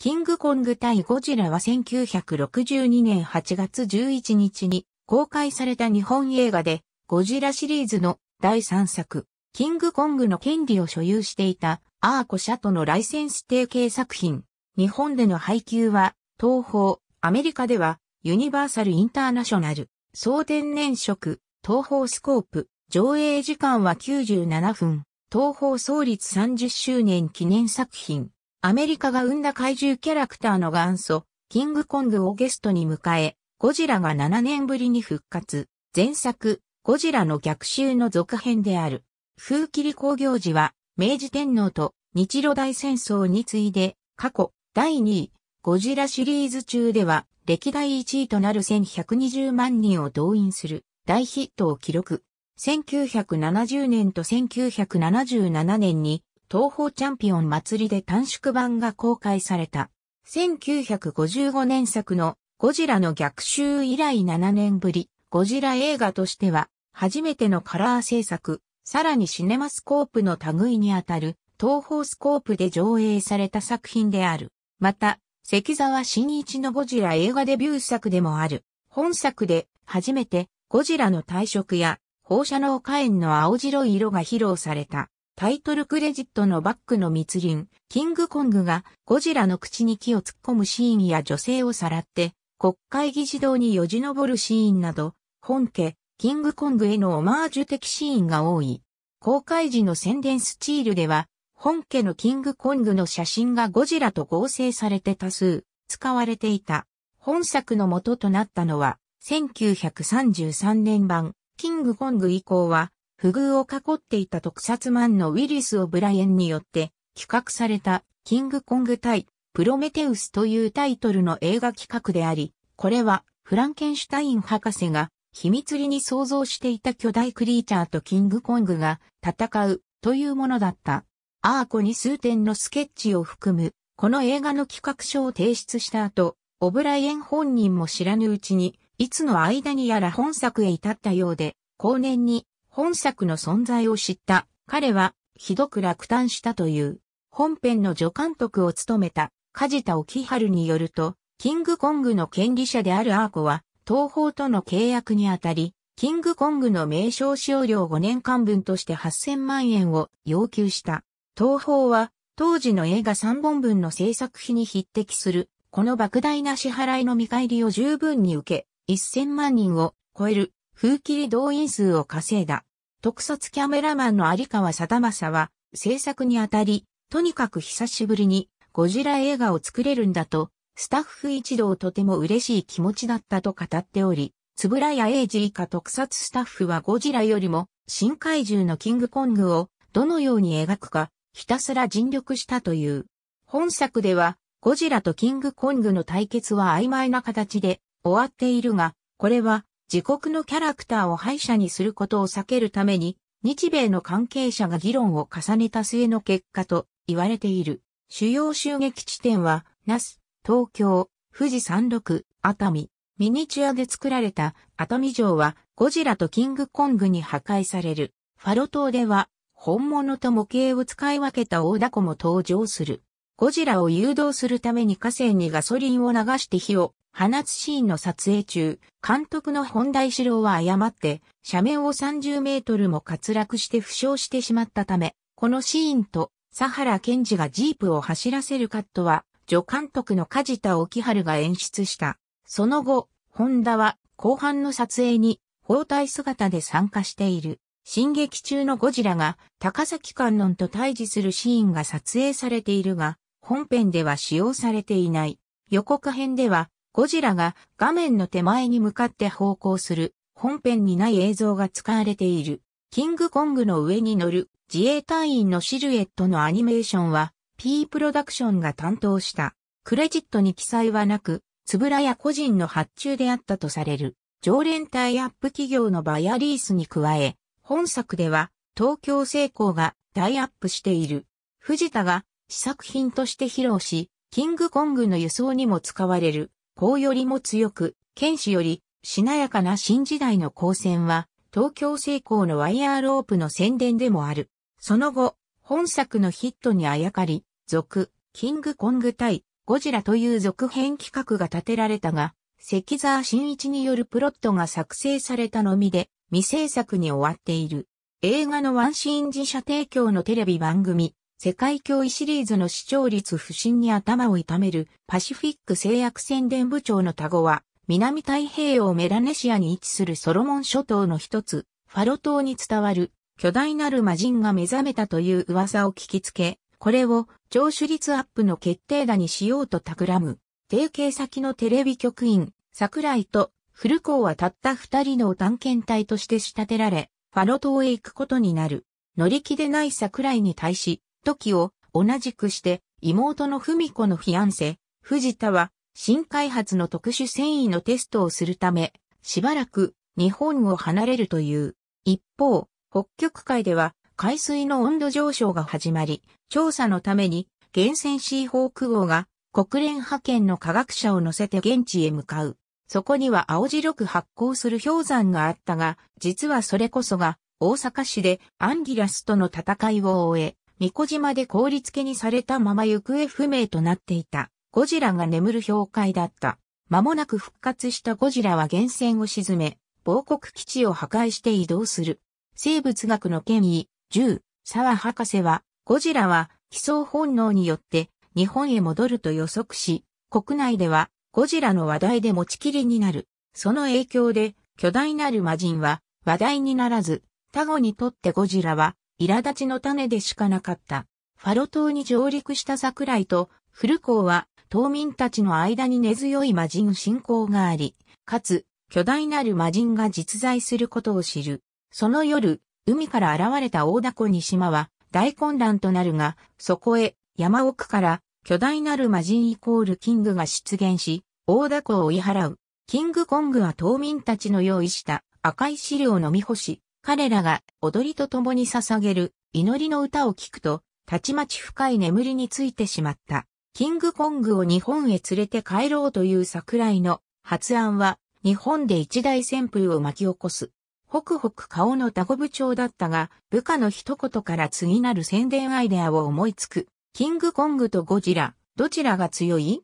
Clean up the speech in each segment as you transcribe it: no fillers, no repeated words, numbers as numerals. キングコング対ゴジラは1962年8月11日に公開された日本映画で、ゴジラシリーズの第3作、キングコングの権利を所有していたアーコ社とのライセンス提携作品。日本での配給は、東宝、アメリカでは、ユニバーサルインターナショナル、総天然色、東宝スコープ、上映時間は97分、東宝創立30周年記念作品。アメリカが生んだ怪獣キャラクターの元祖、キングコングをゲストに迎え、ゴジラが7年ぶりに復活。前作、ゴジラの逆襲の続編である。風切り興行時は、明治天皇と日露大戦争に次いで、過去第2位、ゴジラシリーズ中では、歴代1位となる1120万人を動員する大ヒットを記録。1970年と1977年に、東宝チャンピオン祭りで短縮版が公開された。1955年作のゴジラの逆襲以来7年ぶり、ゴジラ映画としては初めてのカラー制作、さらにシネマスコープの類にあたる東宝スコープで上映された作品である。また、関澤信一のゴジラ映画デビュー作でもある。本作で初めてゴジラの体色や放射能火炎の青白い色が披露された。タイトルクレジットのバックの密林、キングコングがゴジラの口に木を突っ込むシーンや女性をさらって国会議事堂によじ登るシーンなど、本家、キングコングへのオマージュ的シーンが多い。公開時の宣伝スチールでは、本家のキングコングの写真がゴジラと合成されて多数使われていた。本作の元となったのは、1933年版、キングコング以降は、不遇を囲っていた特撮マンのウィリス・オブライエンによって企画されたキングコング対プロメテウスというタイトルの映画企画であり、これはフランケンシュタイン博士が秘密裏に想像していた巨大クリーチャーとキングコングが戦うというものだった。アーコに数点のスケッチを含むこの映画の企画書を提出した後、オブライエン本人も知らぬうちにいつの間にやら本作へ至ったようで、後年に本作の存在を知った彼はひどく落胆したという。本編の助監督を務めた梶田興治によると、キングコングの権利者であるアーコは東宝との契約にあたり、キングコングの名称使用料5年間分として8000万円を要求した。東宝は当時の映画3本分の制作費に匹敵するこの莫大な支払いの見返りを十分に受け、1000万人を超える風切り動員数を稼いだ。特撮キャメラマンの有川貞正は制作にあたり、とにかく久しぶりにゴジラ映画を作れるんだと、スタッフ一同とても嬉しい気持ちだったと語っており、円谷英二以下特撮スタッフはゴジラよりも新怪獣のキングコングをどのように描くかひたすら尽力したという。本作ではゴジラとキングコングの対決は曖昧な形で終わっているが、これは自国のキャラクターを敗者にすることを避けるために、日米の関係者が議論を重ねた末の結果と言われている。主要襲撃地点は、那須、東京、富士山麓、熱海。ミニチュアで作られた熱海城は、ゴジラとキングコングに破壊される。ファロ島では、本物と模型を使い分けた大凧も登場する。ゴジラを誘導するために河川にガソリンを流して火を放つシーンの撮影中、監督の本田一郎は誤って、斜面を30メートルも滑落して負傷してしまったため、このシーンと、佐原健二がジープを走らせるカットは、助監督の梶田興治が演出した。その後、本田は後半の撮影に包帯姿で参加している。進撃中のゴジラが高崎観音と対峙するシーンが撮影されているが、本編では使用されていない。予告編では、ゴジラが画面の手前に向かって咆哮する本編にない映像が使われている。キングコングの上に乗る自衛隊員のシルエットのアニメーションは P プロダクションが担当した。クレジットに記載はなく、円谷個人の発注であったとされる。常連タイアップ企業のバヤリースに加え、本作では東京製鋼がタイアップしている。藤田が試作品として披露し、キングコングの輸送にも使われる。鋼よりも強く、剣士よりしなやかな新時代の光線は、東京製鋼のワイヤーロープの宣伝でもある。その後、本作のヒットにあやかり、続、キングコング対ゴジラという続編企画が立てられたが、関澤進一によるプロットが作成されたのみで未制作に終わっている。映画のワンシーン自社提供のテレビ番組、世界脅威シリーズの視聴率不振に頭を痛めるパシフィック製薬宣伝部長のタゴは、南太平洋メラネシアに位置するソロモン諸島の一つ、ファロ島に伝わる巨大なる魔人が目覚めたという噂を聞きつけ、これを聴取率アップの決定打にしようと企む。提携先のテレビ局員、桜井と古光はたった二人の探検隊として仕立てられ、ファロ島へ行くことになる。乗り気でない桜井に対し、時を同じくして妹の文子のフィアンセ、藤田は新開発の特殊繊維のテストをするため、しばらく日本を離れるという。一方、北極海では海水の温度上昇が始まり、調査のために原潜シーホーク号が国連派遣の科学者を乗せて現地へ向かう。そこには青白く発光する氷山があったが、実はそれこそが大阪市でアンギラスとの戦いを終え、神子島で氷付けにされたまま行方不明となっていたゴジラが眠る氷海だった。間もなく復活したゴジラは原潜を沈め、亡国基地を破壊して移動する。生物学の権威、10、沢博士は、ゴジラは帰巣本能によって日本へ戻ると予測し、国内ではゴジラの話題で持ちきりになる。その影響で巨大なる魔人は話題にならず、タゴにとってゴジラは苛立ちの種でしかなかった。ファロ島に上陸した桜井と古光は島民たちの間に根強い魔人信仰があり、かつ巨大なる魔人が実在することを知る。その夜、海から現れた大凧に島は大混乱となるが、そこへ山奥から巨大なる魔人イコールキングが出現し、大凧を追い払う。キングコングは島民たちの用意した赤い資料を飲み干し、彼らが踊りと共に捧げる祈りの歌を聞くと、たちまち深い眠りについてしまった。キングコングを日本へ連れて帰ろうという桜井の発案は、日本で一大旋風を巻き起こす。ホクホク顔のタゴ部長だったが、部下の一言から次なる宣伝アイデアを思いつく。キングコングとゴジラ、どちらが強い？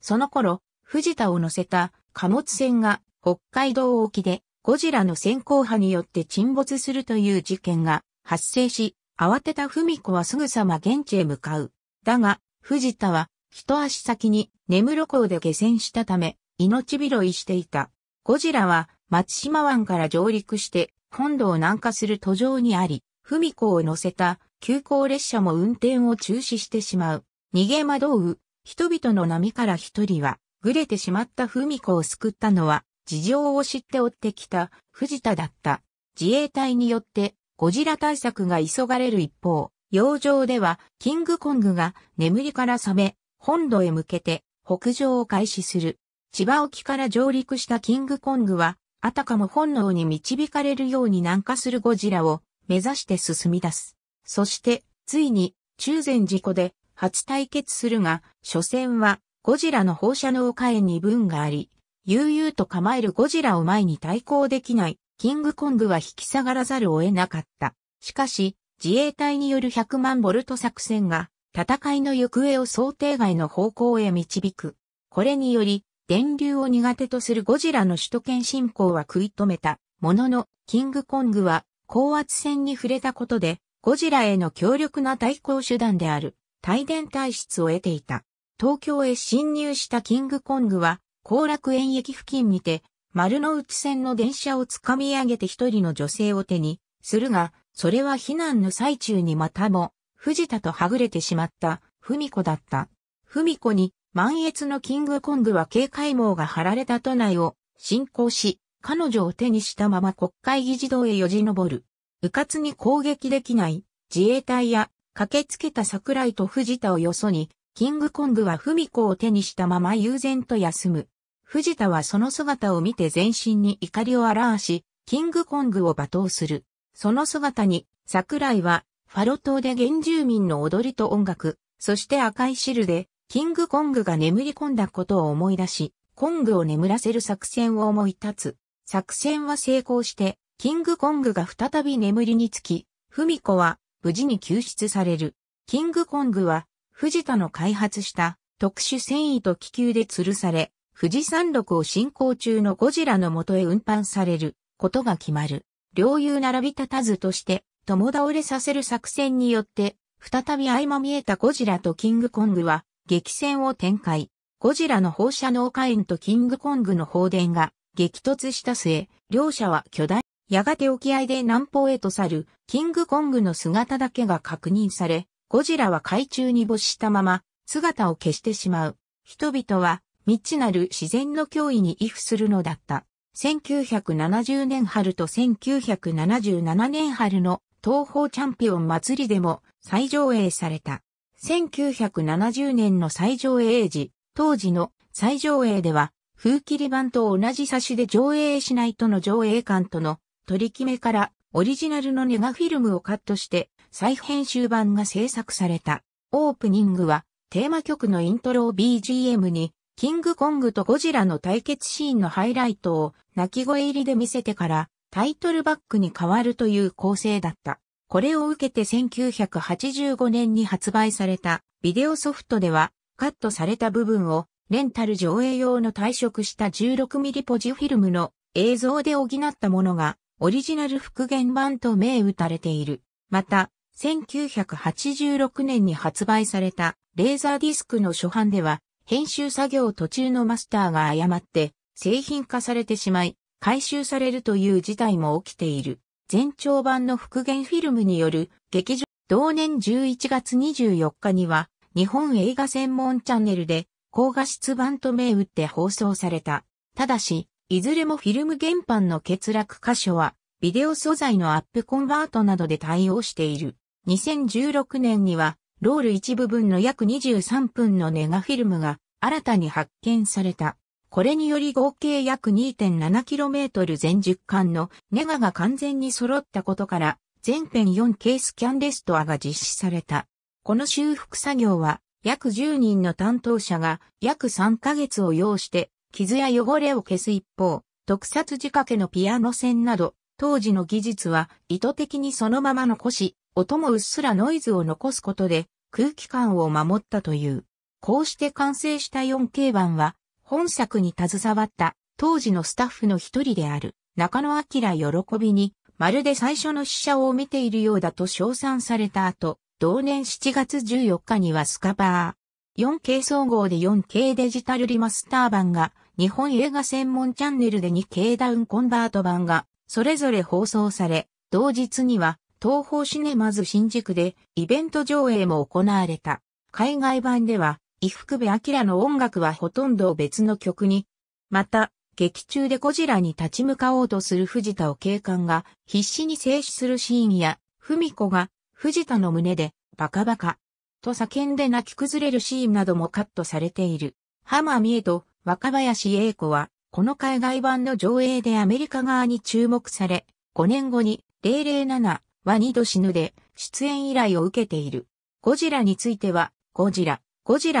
その頃、藤田を乗せた貨物船が北海道沖で、ゴジラの先行波によって沈没するという事件が発生し、慌てた文子はすぐさま現地へ向かう。だが、藤田は一足先に根室港で下船したため、命拾いしていた。ゴジラは松島湾から上陸して本土を南下する途上にあり、文子を乗せた急行列車も運転を中止してしまう。逃げ惑う人々の波から一人は、ぐれてしまった文子を救ったのは、事情を知って追ってきた藤田だった。自衛隊によってゴジラ対策が急がれる一方、洋上ではキングコングが眠りから覚め、本土へ向けて北上を開始する。千葉沖から上陸したキングコングは、あたかも本能に導かれるように南下するゴジラを目指して進み出す。そして、ついに中禅寺湖で初対決するが、所詮はゴジラの放射能火炎に分があり、悠々と構えるゴジラを前に対抗できない、キングコングは引き下がらざるを得なかった。しかし、自衛隊による100万ボルト作戦が、戦いの行方を想定外の方向へ導く。これにより、電流を苦手とするゴジラの首都圏侵攻は食い止めた。ものの、キングコングは、高圧線に触れたことで、ゴジラへの強力な対抗手段である、帯電体質を得ていた。東京へ侵入したキングコングは、後楽園駅付近にて、丸の内線の電車をつかみ上げて一人の女性を手にするが、それは避難の最中にまたも、藤田とはぐれてしまった、文子だった。文子に、満悦のキングコングは警戒網が張られた都内を進行し、彼女を手にしたまま国会議事堂へよじ登る。迂闊に攻撃できない、自衛隊や、駆けつけた桜井と藤田をよそに、キングコングは文子を手にしたまま悠然と休む。藤田はその姿を見て全身に怒りを表し、キングコングを罵倒する。その姿に、桜井は、ファロ島で原住民の踊りと音楽、そして赤い汁で、キングコングが眠り込んだことを思い出し、コングを眠らせる作戦を思い立つ。作戦は成功して、キングコングが再び眠りにつき、文子は無事に救出される。キングコングは、藤田の開発した特殊繊維と気球で吊るされ、富士山麓を進行中のゴジラの元へ運搬されることが決まる。両雄並び立たずとして、共倒れさせる作戦によって、再び相まみえたゴジラとキングコングは激戦を展開。ゴジラの放射能火炎とキングコングの放電が激突した末、両者は巨大。やがて沖合で南方へと去る、キングコングの姿だけが確認され、ゴジラは海中に没したまま、姿を消してしまう。人々は、未知なる自然の脅威に畏怖するのだった。1970年春と1977年春の東宝チャンピオン祭りでも再上映された。1970年の再上映時、当時の再上映では、封切り版と同じ冊子で上映しないとの上映感との取り決めからオリジナルのネガフィルムをカットして再編集版が制作された。オープニングはテーマ曲のイントロを BGM にキングコングとゴジラの対決シーンのハイライトを鳴き声入りで見せてからタイトルバックに変わるという構成だった。これを受けて1985年に発売されたビデオソフトではカットされた部分をレンタル上映用の退色した 16mm ポジフィルムの映像で補ったものがオリジナル復元版と銘打たれている。また、1986年に発売されたレーザーディスクの初版では編集作業途中のマスターが誤って製品化されてしまい回収されるという事態も起きている。全長版の復元フィルムによる劇場。同年11月24日には日本映画専門チャンネルで高画質版と銘打って放送された。ただし、いずれもフィルム原版の欠落箇所は、ビデオ素材のアップコンバートなどで対応している。2016年には、ロール一部分の約23分のネガフィルムが新たに発見された。これにより合計約 2.7km 全10巻のネガが完全に揃ったことから、全編 4K スキャンレストアが実施された。この修復作業は、約10人の担当者が約3ヶ月を要して傷や汚れを消す一方、特撮仕掛けのピアノ線など当時の技術は意図的にそのまま残し、音もうっすらノイズを残すことで空気感を守ったという。こうして完成した 4K 版は本作に携わった当時のスタッフの一人である中野明喜びにまるで最初の試写を見ているようだと称賛された後、同年7月14日にはスカパー 4K 総合で 4K デジタルリマスター版が日本映画専門チャンネルで 2K ダウンコンバート版がそれぞれ放送され、同日には東宝シネマズ新宿でイベント上映も行われた。海外版では伊福部昭の音楽はほとんど別の曲に、また劇中でゴジラに立ち向かおうとする藤田を警官が必死に制止するシーンや、文子が藤田の胸で、バカバカ、と叫んで泣き崩れるシーンなどもカットされている。浜美恵と若林英子は、この海外版の上映でアメリカ側に注目され、5年後に007は二度死ぬで出演依頼を受けている。ゴジラについては、ゴジラ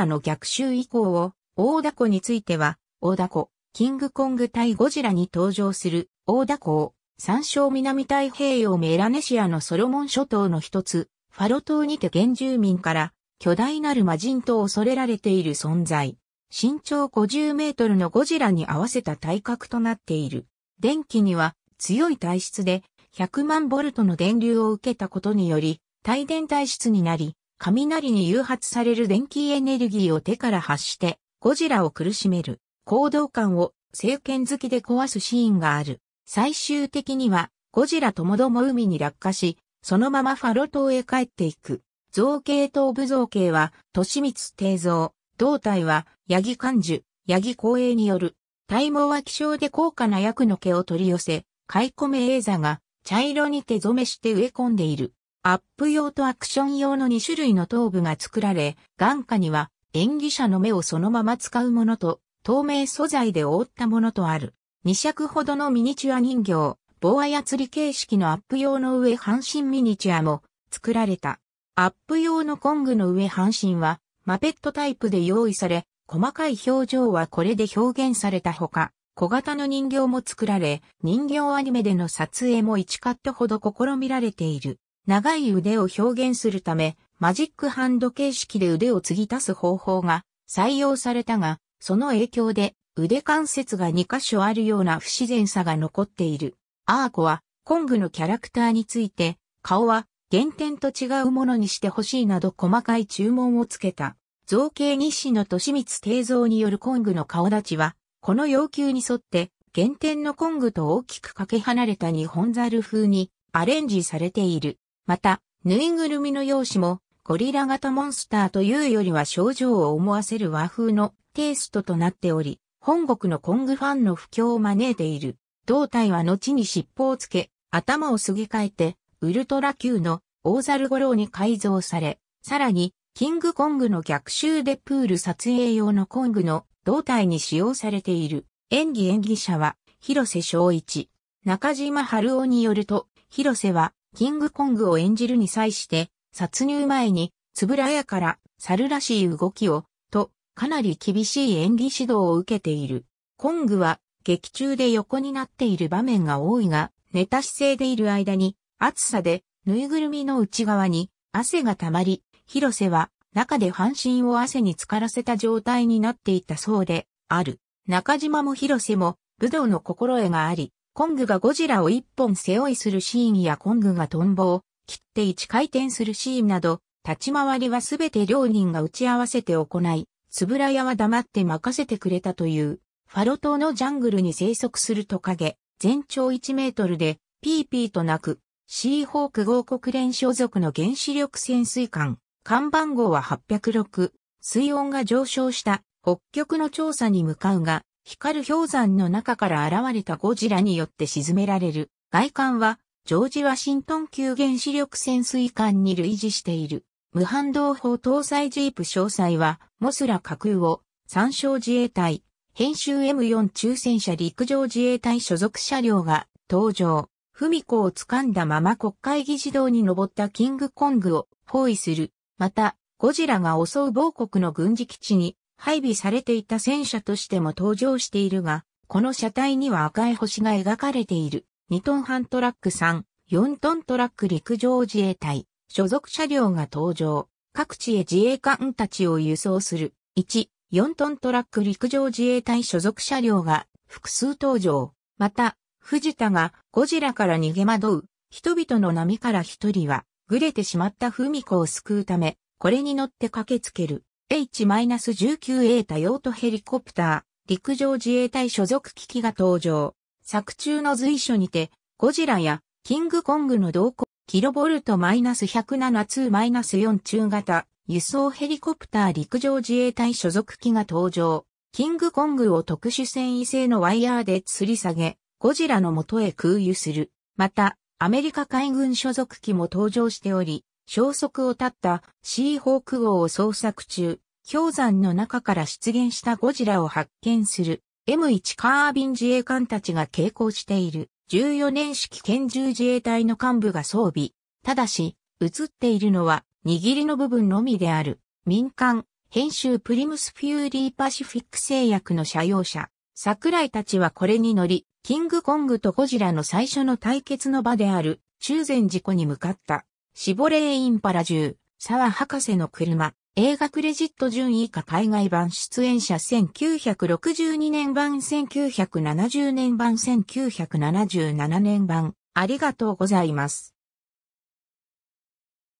の逆襲以降を、大ダコについては、大ダコ、キングコング対ゴジラに登場する大ダコを、参照南太平洋メラネシアのソロモン諸島の一つ、ファロ島にて原住民から巨大なる魔人と恐れられている存在。身長50メートルのゴジラに合わせた体格となっている。電気には強い体質で100万ボルトの電流を受けたことにより、帯電体質になり、雷に誘発される電気エネルギーを手から発して、ゴジラを苦しめる。行動感を正拳突きで壊すシーンがある。最終的には、ゴジラともども海に落下し、そのままファロ島へ帰っていく。造形頭部造形は、利光定蔵。胴体は、八木寛寿、八木光栄による。体毛は希少で高価な薬の毛を取り寄せ、買い込め映座が、茶色に手染めして植え込んでいる。アップ用とアクション用の2種類の頭部が作られ、眼下には、演技者の目をそのまま使うものと、透明素材で覆ったものとある。2尺ほどのミニチュア人形、棒操り形式のアップ用の上半身ミニチュアも作られた。アップ用のコングの上半身はマペットタイプで用意され、細かい表情はこれで表現されたほか、小型の人形も作られ、人形アニメでの撮影も1カットほど試みられている。長い腕を表現するため、マジックハンド形式で腕を継ぎ足す方法が採用されたが、その影響で腕関節が2箇所あるような不自然さが残っている。アーコは、コングのキャラクターについて、顔は原点と違うものにしてほしいなど細かい注文をつけた。造形技師の利光定蔵によるコングの顔立ちは、この要求に沿って、原点のコングと大きくかけ離れたニホンザル風にアレンジされている。また、ぬいぐるみの容姿も、ゴリラ型モンスターというよりは少女を思わせる和風のテイストとなっており、本国のコングファンの不況を招いている。胴体は後に尻尾をつけ、頭をすげ替えて、ウルトラ級の大猿五郎に改造され、さらに、キングコングの逆襲でプール撮影用のコングの胴体に使用されている。演技者は、広瀬章一。中島春夫によると、広瀬は、キングコングを演じるに際して、殺入前に、つぶらやから、猿らしい動きを、と、かなり厳しい演技指導を受けている。コングは、劇中で横になっている場面が多いが、寝た姿勢でいる間に、暑さで、ぬいぐるみの内側に、汗が溜まり、広瀬は、中で半身を汗に浸からせた状態になっていたそうで、ある。中島も広瀬も、武道の心得があり、コングがゴジラを一本背負いするシーンやコングがトンボを、切って一回転するシーンなど、立ち回りはすべて両人が打ち合わせて行い、つぶらやは黙って任せてくれたという、ファロ島のジャングルに生息するトカゲ、全長1メートルで、ピーピーと鳴く、シーホーク号国連所属の原子力潜水艦、艦番号は806、水温が上昇した北極の調査に向かうが、光る氷山の中から現れたゴジラによって沈められる。外観は、ジョージ・ワシントン級原子力潜水艦に類似している。無反動砲搭載ジープ詳細は、モスラ架空を、参照自衛隊、編集 M4 中戦車陸上自衛隊所属車両が登場。フミコを掴んだまま国会議事堂に登ったキングコングを包囲する。また、ゴジラが襲う某国の軍事基地に配備されていた戦車としても登場しているが、この車体には赤い星が描かれている。2トン半トラック3、4トントラック陸上自衛隊、所属車両が登場。各地へ自衛官たちを輸送する。1、4トントラック陸上自衛隊所属車両が複数登場。また、藤田がゴジラから逃げ惑う。人々の波から一人は、ぐれてしまったフミコを救うため、これに乗って駆けつける。H-19A 多用途ヘリコプター、陸上自衛隊所属機器が登場。作中の随所にて、ゴジラやキングコングの同行、kV-107-2-4 中型、輸送ヘリコプター陸上自衛隊所属機が登場。キングコングを特殊繊維製のワイヤーで吊り下げ、ゴジラの元へ空輸する。また、アメリカ海軍所属機も登場しており、消息を絶ったシーホーク号を捜索中、氷山の中から出現したゴジラを発見する。M1 カービン自衛官たちが携行している14年式拳銃自衛隊の幹部が装備。ただし、映っているのは握りの部分のみである。民間、編集プリムスフューリーパシフィック製薬の社用車。桜井たちはこれに乗り、キングコングとゴジラの最初の対決の場である中禅寺湖に向かった。シボレーインパラ10、沢博士の車。映画クレジット順位以下海外版出演者1962年版1970年版1977年版ありがとうございます。